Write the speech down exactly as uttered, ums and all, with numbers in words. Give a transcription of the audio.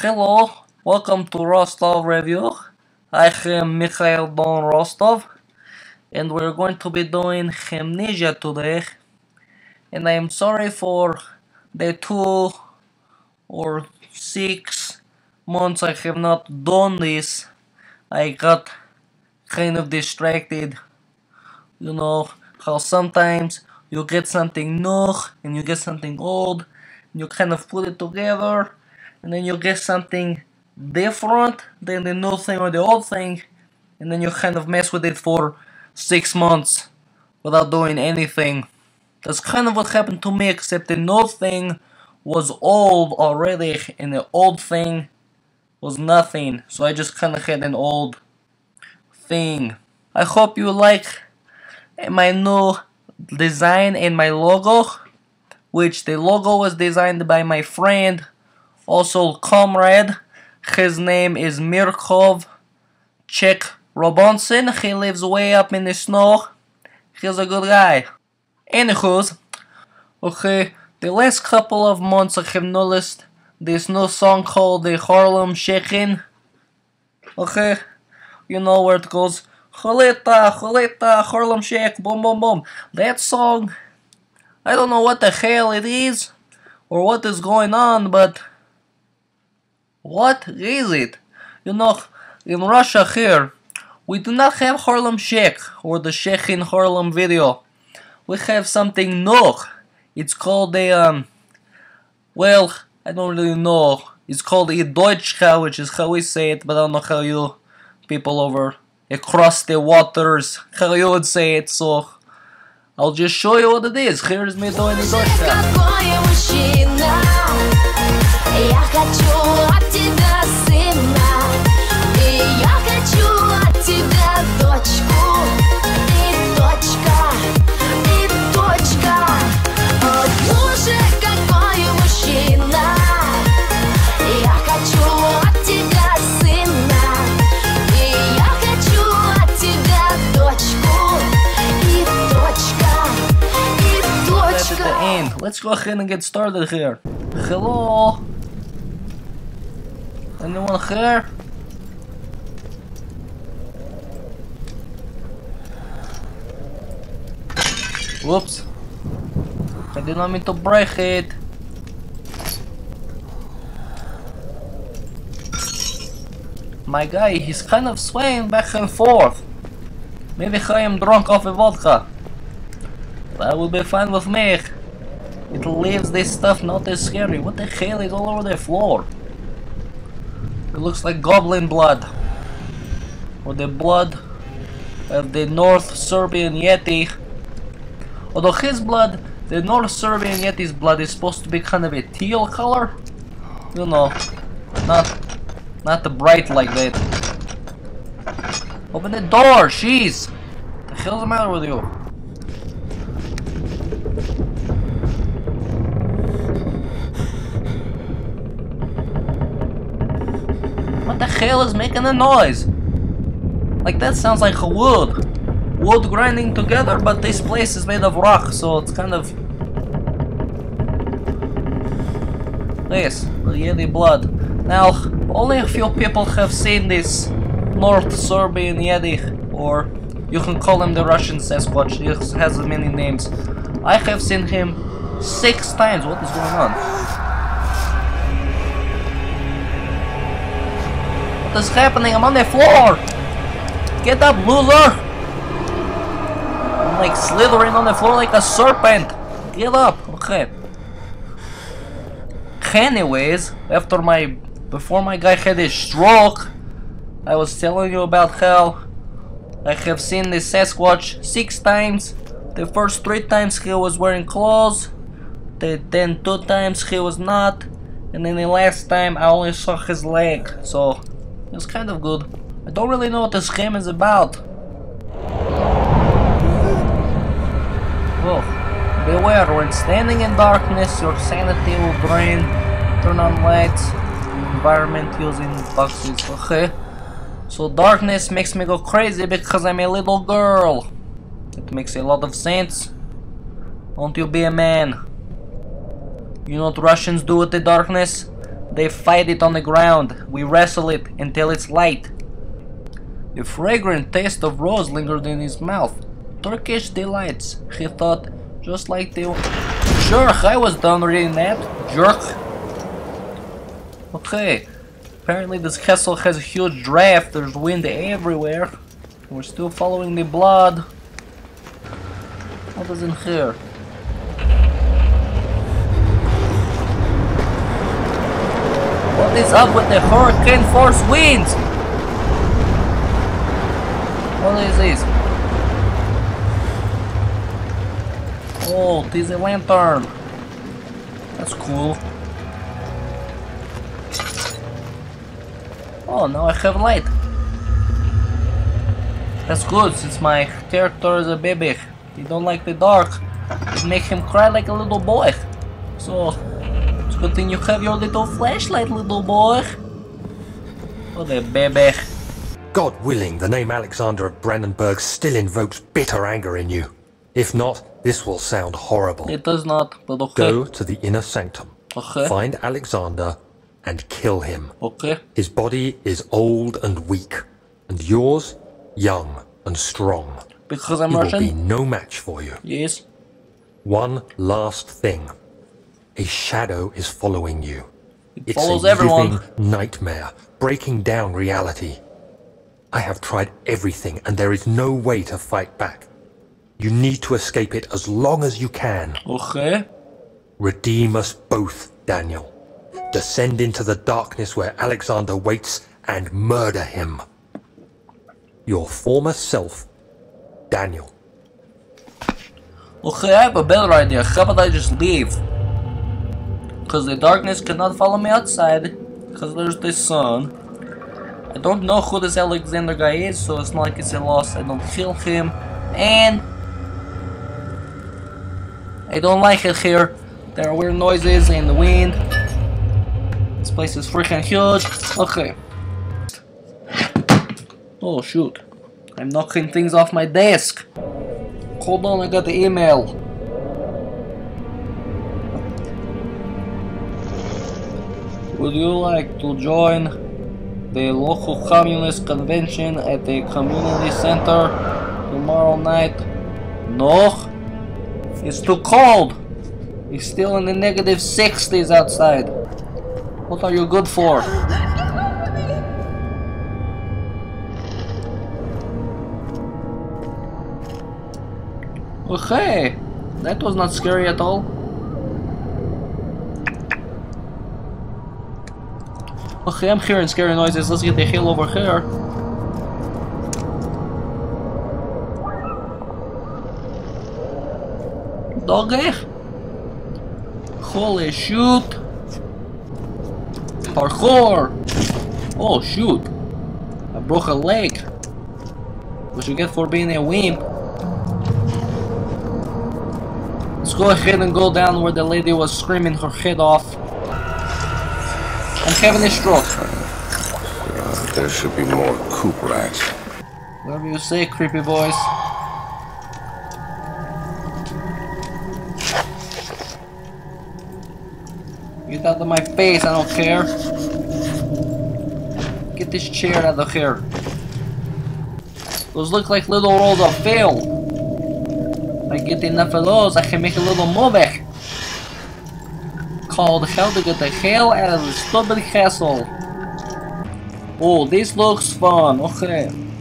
Hello, welcome to Rostov Review. I am Mikhail Don Rostov, and we're going to be doing Amnesia today. And I am sorry for the two or six months I have not done this. I got kind of distracted. You know how sometimes you get something new and you get something old, and you kind of put it together, and then you get something different than the new thing or the old thing, and then you kind of mess with it for six months without doing anything. That's kind of what happened to me, except the new thing was old already, and the old thing was nothing, so I just kind of had an old thing. I hope you like my new design and my logo, which the logo was designed by my friend, also comrade. His name is Mirkov Czech Robinson. He lives way up in the snow. He's a good guy. Anywho's, okay, the last couple of months I have noticed this new song called the Harlem Shekhin. Okay, you know where it goes. Choleta, Choleta, Harlem Shek, boom, boom, boom. That song, I don't know what the hell it is or what is going on, but what is it? You know, in Russia here, we do not have Harlem Shek or the Shek in Harlem video. We have something new. It's called a, um, well, I don't really know. It's called a Deutschka, which is how we say it, but I don't know how you people over across the waters, how you would say it, so I'll just show you what it is. Here's me doing the Let's go ahead and get started here. Hello? Anyone here? Whoops. I did not mean to break it. My guy, he's kind of swaying back and forth. Maybe I am drunk off of vodka. That would be fine with me. It leaves this stuff not as scary. What the hell is all over the floor? It looks like goblin blood. Or the blood of the North Serbian Yeti. Although his blood, the North Serbian Yeti's blood is supposed to be kind of a teal color. You know, not not bright like that. Open the door, jeez! What the hell's the matter with you? What the hell is making a noise? Like that sounds like wood. Wood grinding together, but this place is made of rock, so it's kind of... Yes, the Yeti blood. Now, only a few people have seen this North Serbian Yeti, or you can call him the Russian Sasquatch. He has many names. I have seen him six times. What is going on? What is happening? I'm on the floor! Get up, loser! I'm like slithering on the floor like a serpent! Get up! Okay. Anyways, after my... before my guy had his stroke, I was telling you about how I have seen this Sasquatch six times. The first three times he was wearing clothes, the, then two times he was not, and then the last time I only saw his leg, so... it's kind of good. I don't really know what this game is about. Oh, beware, when standing in darkness, your sanity will drain. Turn on lights, environment using boxes. Okay. So darkness makes me go crazy because I'm a little girl. It makes a lot of sense. Won't you be a man? You know what Russians do with the darkness? They fight it on the ground, we wrestle it until it's light. The fragrant taste of rose lingered in his mouth. Turkish delights, he thought, just like the... Jerk, I was done reading that, jerk. Okay, apparently this castle has a huge draft, there's wind everywhere. We're still following the blood. What is in here? What is up with the hurricane force winds? What is this? Oh, it is a lantern. That's cool. Oh, now I have light. That's good, since my character is a baby. He don't like the dark. It makes him cry like a little boy. So, it's good thing you have your little flashlight, little boy. What a baby. God willing, the name Alexander of Brennenburg still invokes bitter anger in you. If not, this will sound horrible. It does not, but okay. Go to the inner sanctum. Okay. Find Alexander and kill him. Okay. His body is old and weak, and yours, young and strong. Because I'm Russian? He will be no match for you. Yes. One last thing. A shadow is following you. It it's follows a everyone. Living nightmare, breaking down reality. I have tried everything, and there is no way to fight back. You need to escape it as long as you can. Okay. Redeem us both, Daniel. Descend into the darkness where Alexander waits and murder him. Your former self, Daniel. Okay, I have a better idea. How about I just leave? Because the darkness cannot follow me outside. Because there's the sun. I don't know who this Alexander guy is, so it's not like it's a loss. I don't kill him. And... I don't like it here. There are weird noises in the wind. This place is freaking huge. Okay. Oh shoot. I'm knocking things off my desk. Hold on, I got the email. Would you like to join the local communist convention at the community center tomorrow night? No. It's too cold! It's still in the negative sixties outside. What are you good for? Okay, that was not scary at all. Okay, I'm hearing scary noises. Let's get the hell over here. Doggy? Holy shoot! Parkour! Oh shoot! I broke a leg. What you get for being a wimp? Let's go ahead and go down where the lady was screaming her head off. I'm having a stroke. Uh, there should be more coop rats. Whatever you say, creepy boys. Get out of my face, I don't care. Get this chair out of here. Those look like little rolls of film. If I get enough of those, I can make a little movie called How to Get the Hell Out of the Stupid Castle. Oh, this looks fun, okay.